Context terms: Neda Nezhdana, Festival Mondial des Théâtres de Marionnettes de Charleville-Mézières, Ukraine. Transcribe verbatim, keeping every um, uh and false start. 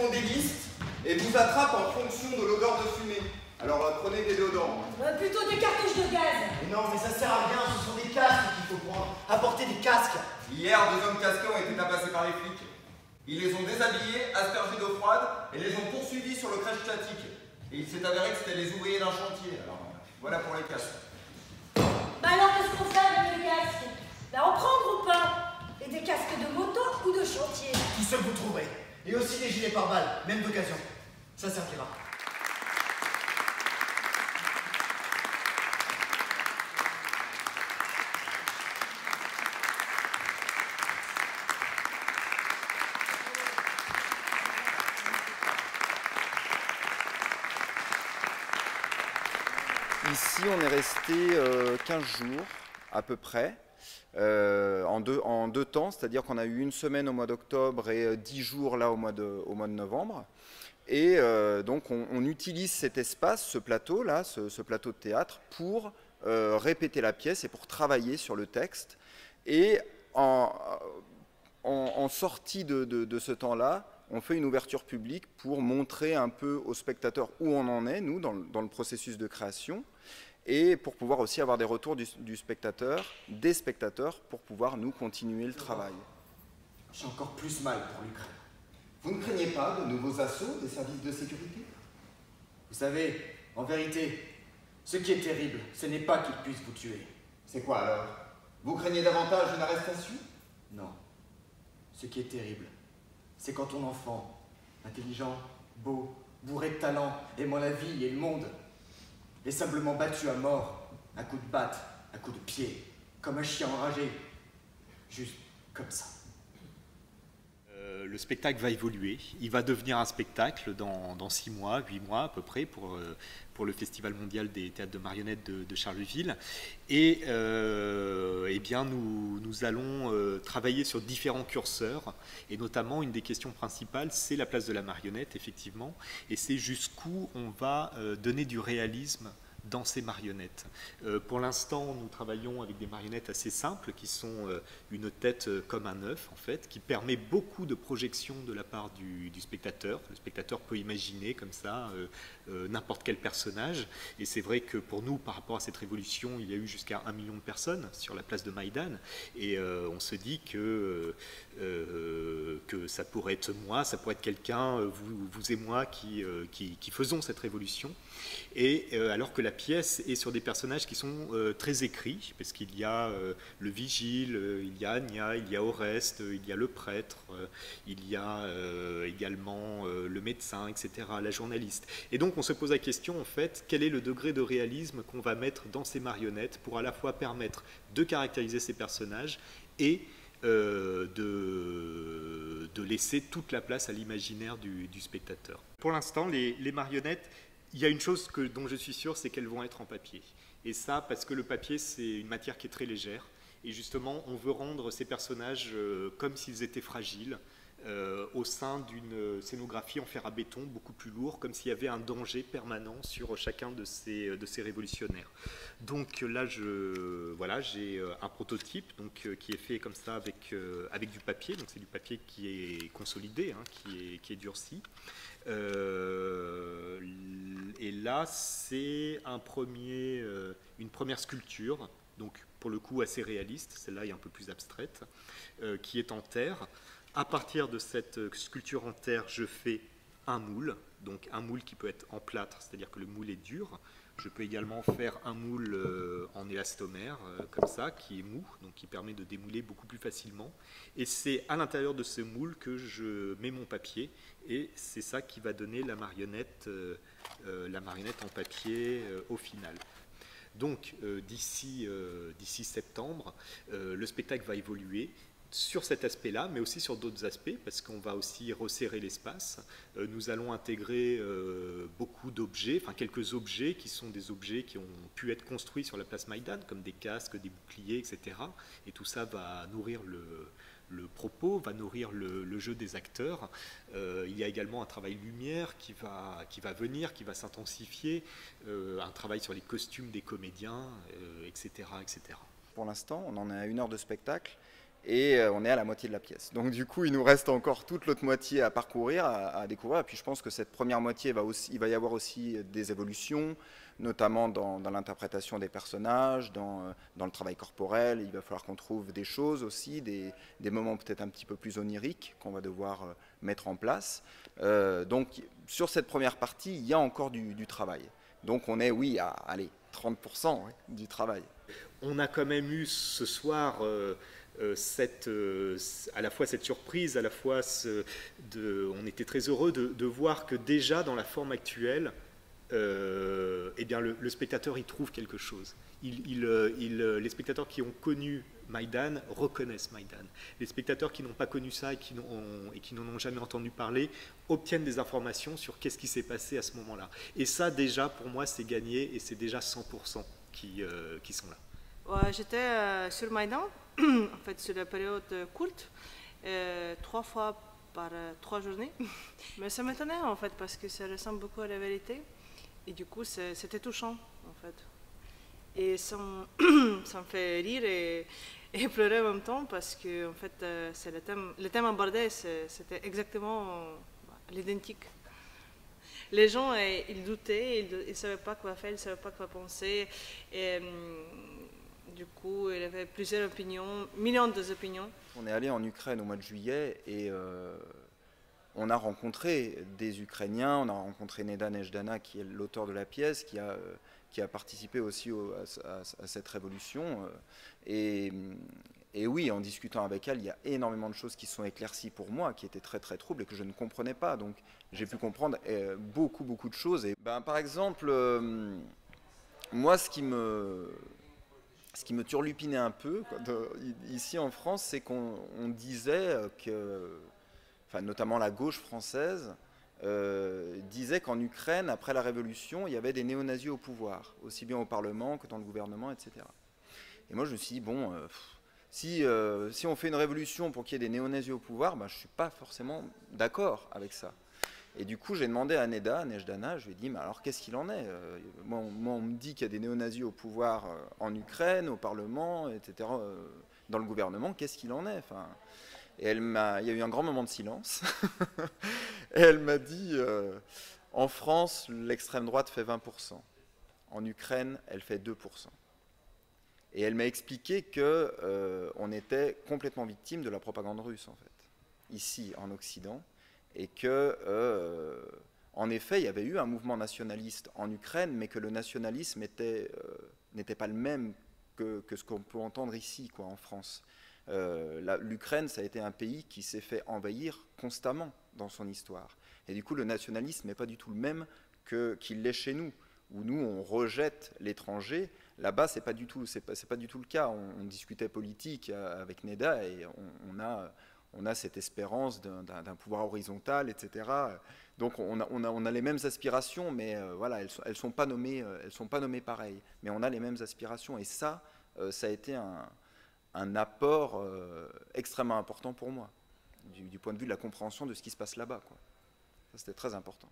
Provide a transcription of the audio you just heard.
font des listes et vous attrapent en fonction de l'odeur de fumée. Alors euh, prenez des déodorants. Euh, plutôt des cartouches de gaz. Mais non, mais ça sert à rien, ce sont des casques qu'il faut prendre. Apporter des casques. Hier, deux hommes casqués ont été tabassés par les flics. Ils les ont déshabillés, aspergés d'eau froide et les ont poursuivis sur le crèche statique. Et il s'est avéré que c'était les ouvriers d'un chantier. Alors voilà pour les casques. Bah alors qu'est-ce qu'on fait avec les casques? Bah en prendre ou pas? Et des casques de moto ou de chantier? Tout ce que vous trouverez. Et aussi des gilets pare-balles, même d'occasion. Ça servira. Ici, on est resté euh, quinze jours à peu près, euh, en, deux, en deux temps, c'est-à-dire qu'on a eu une semaine au mois d'octobre et euh, dix jours là au mois de, au mois de novembre. Et euh, donc on, on utilise cet espace, ce plateau là, ce, ce plateau de théâtre, pour euh, répéter la pièce et pour travailler sur le texte. Et en, en, en sortie de, de, de ce temps-là, on fait une ouverture publique pour montrer un peu aux spectateurs où on en est, nous, dans le, dans le processus de création, et pour pouvoir aussi avoir des retours du, du spectateur, des spectateurs, pour pouvoir, nous, continuer le travail. J'ai encore plus mal pour l'Ukraine. Vous ne craignez pas de nouveaux assauts des services de sécurité? Vous savez, en vérité, ce qui est terrible, ce n'est pas qu'ils puissent vous tuer. C'est quoi alors? Vous craignez davantage une arrestation? Non. Ce qui est terrible, c'est quand ton enfant, intelligent, beau, bourré de talent, aimant la vie et le monde, est simplement battu à mort, à coups de batte, à coups de pied, comme un chien enragé, juste comme ça. Euh, le spectacle va évoluer, il va devenir un spectacle dans, dans six mois, huit mois à peu près, pour, euh, pour le Festival Mondial des Théâtres de Marionnettes de, de Charleville. Et euh, eh bien, nous, nous allons euh, travailler sur différents curseurs, et notamment une des questions principales, c'est la place de la marionnette, effectivement, et c'est jusqu'où on va euh, donner du réalisme dans ces marionnettes. Euh, pour l'instant, nous travaillons avec des marionnettes assez simples qui sont euh, une tête euh, comme un œuf, en fait, qui permet beaucoup de projections de la part du, du spectateur. Le spectateur peut imaginer comme ça euh, euh, n'importe quel personnage. Et c'est vrai que pour nous, par rapport à cette révolution, il y a eu jusqu'à un million de personnes sur la place de Maïdan. Et euh, on se dit que, euh, que ça pourrait être moi, ça pourrait être quelqu'un, vous, vous et moi, qui, euh, qui, qui faisons cette révolution. Et euh, alors que la pièce est sur des personnages qui sont euh, très écrits, parce qu'il y a euh, le vigile, euh, il y a Agnia, il y a Oreste, euh, il y a le prêtre, euh, il y a euh, également euh, le médecin, et cetera, la journaliste. Et donc on se pose la question, en fait, quel est le degré de réalisme qu'on va mettre dans ces marionnettes pour à la fois permettre de caractériser ces personnages et euh, de, de laisser toute la place à l'imaginaire du, du spectateur. Pour l'instant, les, les marionnettes, il y a une chose que, dont je suis sûr, c'est qu'elles vont être en papier. Et ça, parce que le papier, c'est une matière qui est très légère. Et justement, on veut rendre ces personnages euh, comme s'ils étaient fragiles, euh, au sein d'une scénographie en fer à béton, beaucoup plus lourde, comme s'il y avait un danger permanent sur chacun de ces, de ces révolutionnaires. Donc là, je, voilà, j'ai un prototype donc, euh, qui est fait comme ça avec, euh, avec du papier. Donc c'est du papier qui est consolidé, hein, qui est, qui est durci. Euh, et là, c'est un premier, euh, une première sculpture, donc pour le coup assez réaliste, celle-là est un peu plus abstraite, euh, qui est en terre. À partir de cette sculpture en terre, je fais un moule, donc un moule qui peut être en plâtre, c'est-à-dire que le moule est dur. Je peux également faire un moule euh, en élastomère, euh, comme ça, qui est mou, donc qui permet de démouler beaucoup plus facilement. Et c'est à l'intérieur de ce moule que je mets mon papier, et c'est ça qui va donner la marionnette, euh, euh, la marionnette en papier euh, au final. Donc euh, d'ici euh, d'ici septembre, euh, le spectacle va évoluer sur cet aspect-là, mais aussi sur d'autres aspects, parce qu'on va aussi resserrer l'espace. Euh, nous allons intégrer euh, beaucoup d'objets, enfin quelques objets qui sont des objets qui ont pu être construits sur la place Maïdan, comme des casques, des boucliers, et cetera. Et tout ça va nourrir le, le propos, va nourrir le, le jeu des acteurs. Euh, il y a également un travail lumière qui va, qui va venir, qui va s'intensifier, euh, un travail sur les costumes des comédiens, euh, et cetera, et cetera. Pour l'instant, on en est à une heure de spectacle. et on est à la moitié de la pièce. Donc du coup, il nous reste encore toute l'autre moitié à parcourir, à, à découvrir. Et puis je pense que cette première moitié, va aussi, il va y avoir aussi des évolutions, notamment dans, dans l'interprétation des personnages, dans, dans le travail corporel. Il va falloir qu'on trouve des choses aussi, des, des moments peut-être un petit peu plus oniriques qu'on va devoir mettre en place. Euh, donc sur cette première partie, il y a encore du, du travail. Donc on est, oui, à allez, trente pour cent du travail. On a quand même eu ce soir... Euh... Cette, euh, à la fois cette surprise, à la fois ce, de, on était très heureux de, de voir que déjà dans la forme actuelle, euh, eh bien le, le spectateur y trouve quelque chose. Il, il, il, les spectateurs qui ont connu Maïdan reconnaissent Maïdan. Les spectateurs qui n'ont pas connu ça et qui n'en ont jamais entendu parler obtiennent des informations sur qu'est-ce qui s'est passé à ce moment-là. Et ça déjà pour moi c'est gagné et c'est déjà cent pour cent qui, euh, qui sont là. Ouais, j'étais euh, sur Maïdan. En fait, c'est la période courte, euh, trois fois par euh, trois journées. Mais ça m'étonnait, en fait, parce que ça ressemble beaucoup à la vérité. Et du coup, c'était touchant, en fait. Et ça me, ça me fait rire et, et pleurer en même temps, parce que, en fait, euh, c'est le thème, le thème abordé, c'était exactement euh, l'identique. Les gens, euh, ils doutaient, ils ne savaient pas quoi faire, ils ne savaient pas quoi penser. Et, euh, Du coup, il avait plusieurs opinions, millions d'opinions. On est allé en Ukraine au mois de juillet et euh, on a rencontré des Ukrainiens. On a rencontré Neda Nezhdana, qui est l'auteur de la pièce, qui a, qui a participé aussi au, à, à cette révolution. Et, et oui, en discutant avec elle, il y a énormément de choses qui sont éclaircies pour moi, qui étaient très très troubles et que je ne comprenais pas. Donc j'ai pu comprendre euh, beaucoup beaucoup de choses. Et, ben, par exemple, euh, moi, ce qui me... Ce qui me turlupinait un peu quoi, de, ici en France, c'est qu'on disait que, enfin, notamment la gauche française, euh, disait qu'en Ukraine, après la révolution, il y avait des néo-nazis au pouvoir, aussi bien au Parlement que dans le gouvernement, et cetera. Et moi, je me suis dit, bon, euh, si, euh, si on fait une révolution pour qu'il y ait des néo-nazis au pouvoir, ben, je ne suis pas forcément d'accord avec ça. Et du coup, j'ai demandé à Neda Nezhdana, je lui ai dit, mais alors qu'est-ce qu'il en est? Moi, on me dit qu'il y a des néo-nazis au pouvoir en Ukraine, au Parlement, et cetera, dans le gouvernement, qu'est-ce qu'il en est enfin, et elle m'a, il y a eu un grand moment de silence. Et elle m'a dit, euh, en France, l'extrême droite fait vingt pour cent. En Ukraine, elle fait deux pour cent. Et elle m'a expliqué qu'on euh, était complètement victime de la propagande russe, en fait, ici, en Occident. Et que, euh, en effet, il y avait eu un mouvement nationaliste en Ukraine, mais que le nationalisme n'était euh, pas le même que, que ce qu'on peut entendre ici, quoi, en France. Euh, L'Ukraine, ça a été un pays qui s'est fait envahir constamment dans son histoire. Et du coup, le nationalisme n'est pas du tout le même qu'il qu l'est chez nous, où nous, on rejette l'étranger. Là-bas, ce n'est pas, pas, pas du tout le cas. On, on discutait politique avec Neda et on, on a... On a cette espérance d'un pouvoir horizontal, et cetera. Donc on a, on a, on a les mêmes aspirations, mais euh, voilà, elles ne sont, elles sont pas nommées, elles sont pas nommées pareilles. Mais on a les mêmes aspirations. Et ça, euh, ça a été un, un apport euh, extrêmement important pour moi, du, du point de vue de la compréhension de ce qui se passe là-bas. C'était très important.